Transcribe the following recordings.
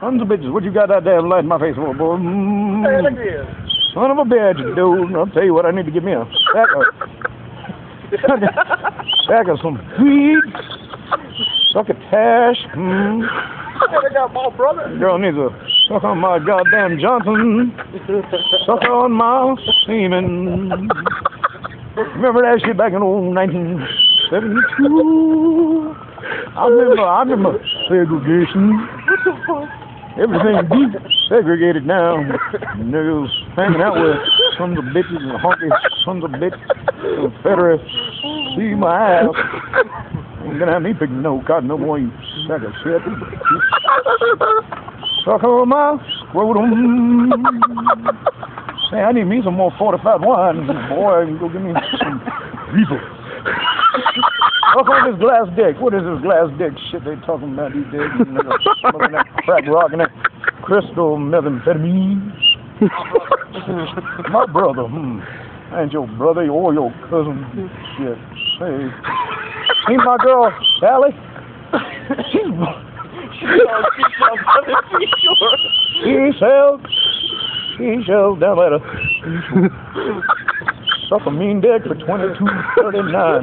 Sons of bitches, what you got that damn light in my face for, boy? Hey, look at this. Son of a bitch, dude. I'll tell you what, I need to get me a sack of, sack of some weed, suck a tash. I got my brother. Girl needs a suck on my goddamn Johnson, suck on my semen. Remember that shit back in old 1972? I remember segregation. What the fuck? Everything's deep segregated now. Niggas hanging out with sons of bitches and honky sons of bitches. Confederates. See my ass. Ain't gonna have me picking no cotton no more, you sack of shit. Suck on my scrotum. Say, I need me some more fortified wine. Boy, you can go give me some people. Look on this glass dick. What is this glass dick shit they talking about these days? Smoking that crack rock and that crystal methamphetamine. My brother. I ain't your brother or your cousin. Shit. Hey. See my girl, Sally? She sells down at her. Suck a mean dick for $22.39.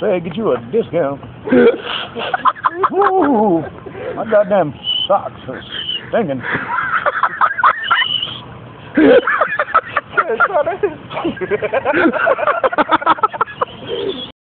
Say, get you a discount. Woo! My goddamn socks are stinking.